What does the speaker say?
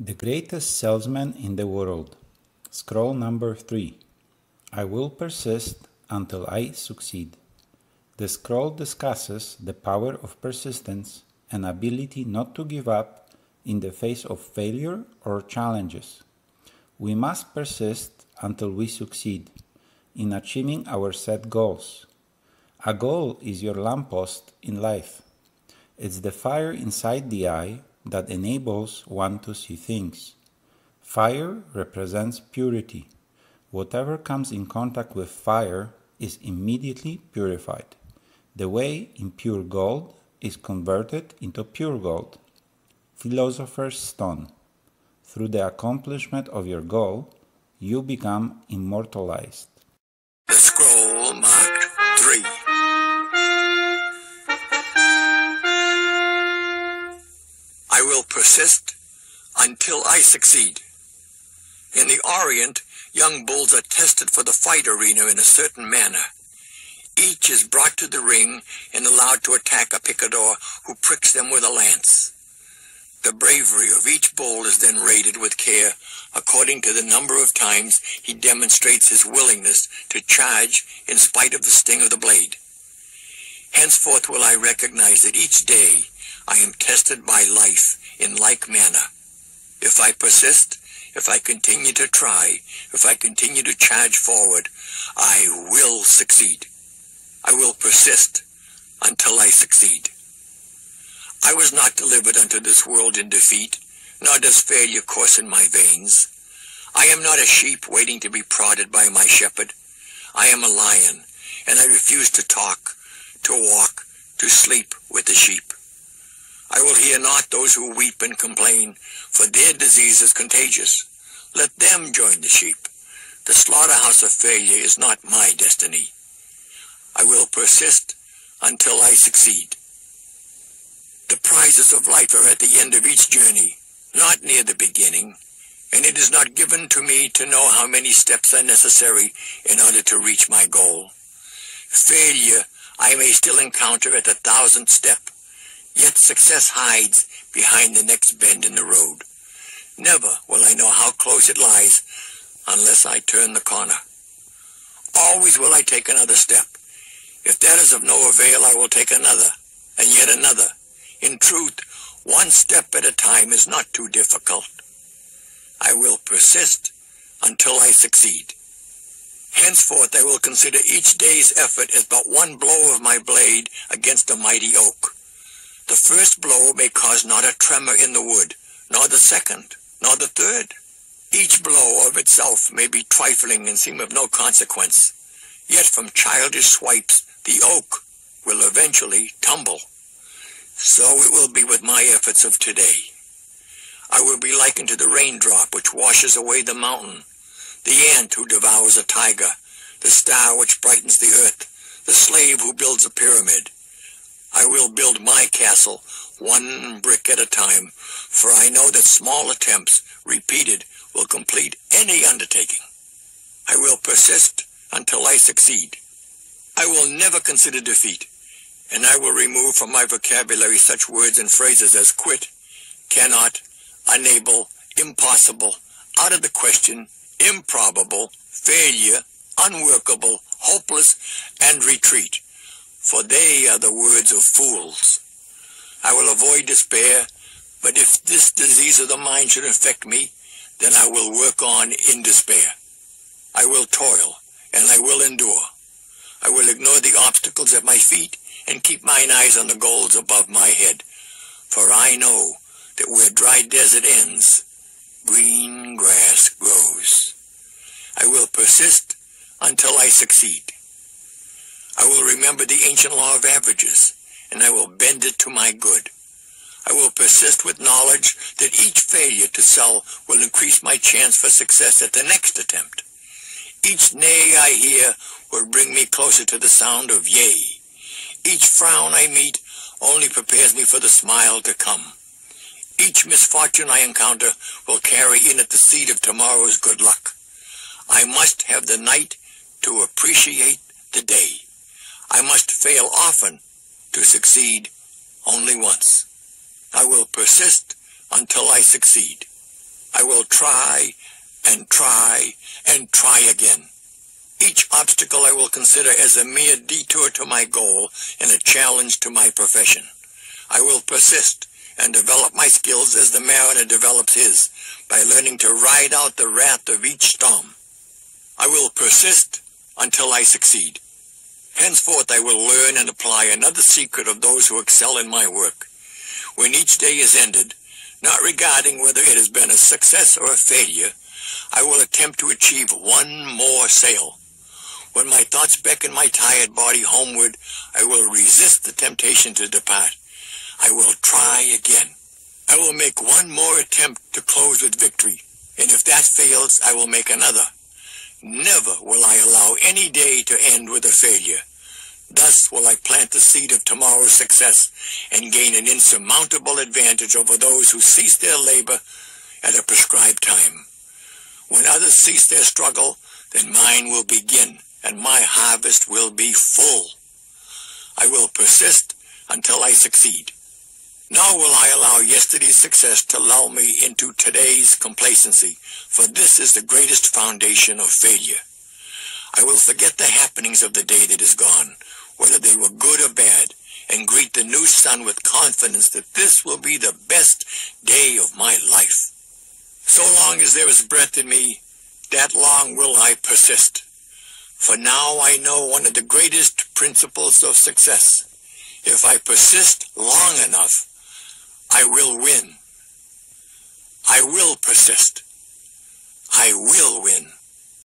The Greatest Salesman in the World. Scroll number 3. I will persist until I succeed. The scroll discusses the power of persistence and ability not to give up in the face of failure or challenges. We must persist until we succeed in achieving our set goals. A goal is your lamppost in life. It's the fire inside the eye that enables one to see things. Fire represents purity. Whatever comes in contact with fire is immediately purified. The way impure gold is converted into pure gold. Philosopher's Stone. Through the accomplishment of your goal, you become immortalized. Scroll marked 3. I will persist until I succeed. In the Orient, young bulls are tested for the fight arena in a certain manner. Each is brought to the ring and allowed to attack a picador who pricks them with a lance. The bravery of each bull is then rated with care according to the number of times he demonstrates his willingness to charge in spite of the sting of the blade. Henceforth will I recognize that each day I am tested by life in like manner. If I persist, if I continue to try, if I continue to charge forward, I will succeed. I will persist until I succeed. I was not delivered unto this world in defeat, nor does failure course in my veins. I am not a sheep waiting to be prodded by my shepherd. I am a lion, and I refuse to talk, to walk, to sleep with the sheep. I will hear not those who weep and complain, for their disease is contagious. Let them join the sheep. The slaughterhouse of failure is not my destiny. I will persist until I succeed. The prizes of life are at the end of each journey, not near the beginning, and it is not given to me to know how many steps are necessary in order to reach my goal. Failure I may still encounter at the 1000th step, yet success hides behind the next bend in the road. Never will I know how close it lies unless I turn the corner. Always will I take another step. If that is of no avail, I will take another, and yet another. In truth, one step at a time is not too difficult. I will persist until I succeed. Henceforth, I will consider each day's effort as but one blow of my blade against a mighty oak. The first blow may cause not a tremor in the wood, nor the second, nor the third. Each blow of itself may be trifling and seem of no consequence. Yet from childish swipes, the oak will eventually tumble. So it will be with my efforts of today. I will be likened to the raindrop which washes away the mountain, the ant who devours a tiger, the star which brightens the earth, the slave who builds a pyramid. I will build my castle one brick at a time, for I know that small attempts, repeated, will complete any undertaking. I will persist until I succeed. I will never consider defeat, and I will remove from my vocabulary such words and phrases as quit, cannot, unable, impossible, out of the question, improbable, failure, unworkable, hopeless, and retreat, for they are the words of fools. I will avoid despair, but if this disease of the mind should affect me, then I will work on in despair. I will toil, and I will endure. I will ignore the obstacles at my feet and keep mine eyes on the goals above my head, for I know that where dry desert ends, green grass grows. I will persist until I succeed. I will remember the ancient law of averages, and I will bend it to my good. I will persist with knowledge that each failure to sell will increase my chance for success at the next attempt. Each nay I hear will bring me closer to the sound of yea. Each frown I meet only prepares me for the smile to come. Each misfortune I encounter will carry in it the seed of tomorrow's good luck. I must have the night to appreciate the day. I must fail often to succeed only once. I will persist until I succeed. I will try and try and try again. Each obstacle I will consider as a mere detour to my goal and a challenge to my profession. I will persist and develop my skills as the mariner develops his, by learning to ride out the wrath of each storm. I will persist until I succeed. Henceforth I will learn and apply another secret of those who excel in my work. When each day is ended, not regarding whether it has been a success or a failure, I will attempt to achieve one more sail. When my thoughts beckon my tired body homeward, I will resist the temptation to depart. I will try again. I will make one more attempt to close with victory, and if that fails, I will make another. Never will I allow any day to end with a failure. Thus will I plant the seed of tomorrow's success and gain an insurmountable advantage over those who cease their labor at a prescribed time. When others cease their struggle, then mine will begin, and my harvest will be full. I will persist until I succeed. Nor will I allow yesterday's success to lull me into today's complacency, for this is the greatest foundation of failure. I will forget the happenings of the day that is gone, whether they were good or bad, and greet the new sun with confidence that this will be the best day of my life. So long as there is breath in me, that long will I persist. For now I know one of the greatest principles of success. If I persist long enough, I will win. I will persist. I will win.